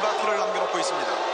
바퀴를 남겨놓고 있습니다.